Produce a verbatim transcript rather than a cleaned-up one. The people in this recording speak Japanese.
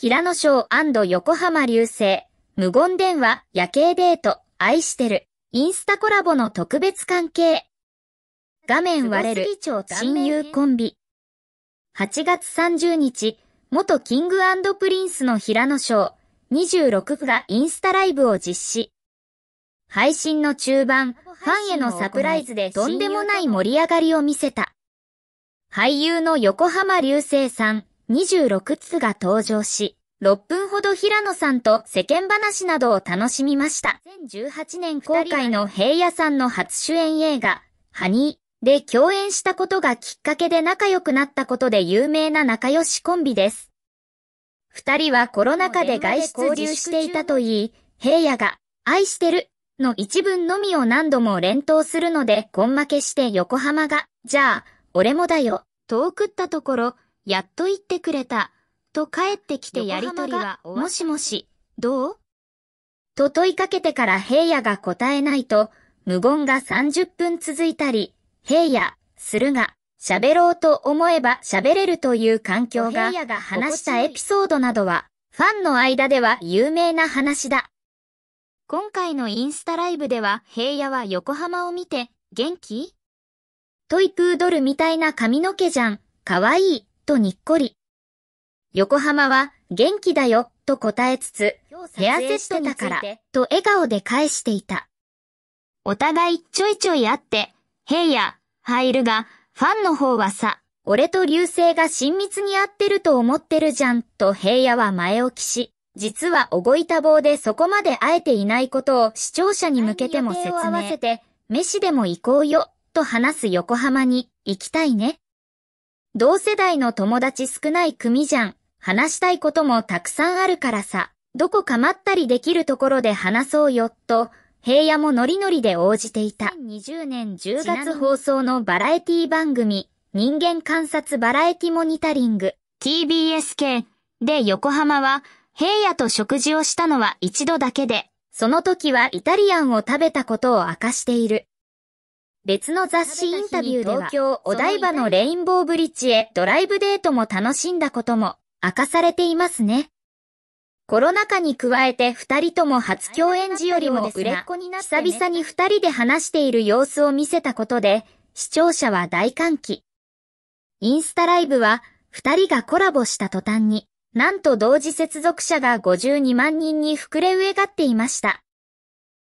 平野翔&横浜流星、無言電話、夜景デート、愛してる、インスタコラボの特別関係。画面割れる、親友コンビ。はちがつさんじゅうにち、元キング&プリンスの平野翔、にじゅうろくがインスタライブを実施。配信の中盤、ファンへのサプライズでとんでもない盛り上がりを見せた。俳優の横浜流星さん、にじゅうろくつが登場し、ろっぷんほど平野さんと世間話などを楽しみました。にせんじゅうはちねん公開の平野さんの初主演映画、ハニーで共演したことがきっかけで仲良くなったことで有名な仲良しコンビです。二人はコロナ禍で外出自粛していたといい、平野が愛してるの一文のみを何度も連投するので、根負けして横浜が、じゃあ、俺もだよ、と送ったところ、やっと言ってくれた、と帰ってきてやりとりは、もしもし、どう？と問いかけてから平野が答えないと、無言がさんじゅっぷん続いたり、平野、するが、喋ろうと思えば喋れるという環境が、平野が話したエピソードなどは、ファンの間では有名な話だ。今回のインスタライブでは平野は横浜を見て、元気？トイプードルみたいな髪の毛じゃん、かわいい、とにっこり。横浜は、元気だよ、と答えつつ、ヘアセットだから、と笑顔で返していた。お互いちょいちょい会って、平野、入るが、ファンの方はさ、俺と流星が親密に会ってると思ってるじゃん、と平野は前置きし、実はおごい多忙でそこまで会えていないことを視聴者に向けても説明。合わせて、飯でも行こうよ、と話す横浜に、行きたいね。同世代の友達少ない組じゃん。話したいこともたくさんあるからさ、どこかまったりできるところで話そうよ、と、平野もノリノリで応じていた。にせんにじゅうねんじゅうがつ放送のバラエティ番組、人間観察バラエティモニタリング、ティービーエス 系で横浜は、平野と食事をしたのは一度だけで、その時はイタリアンを食べたことを明かしている。別の雑誌インタビューでは、東京お台場のレインボーブリッジへドライブデートも楽しんだことも明かされていますね。コロナ禍に加えて二人とも初共演時よりも売れっ子になって、久々に二人で話している様子を見せたことで、視聴者は大歓喜。インスタライブは二人がコラボした途端に、なんと同時接続者がごじゅうにまんにんに膨れ上がっていました。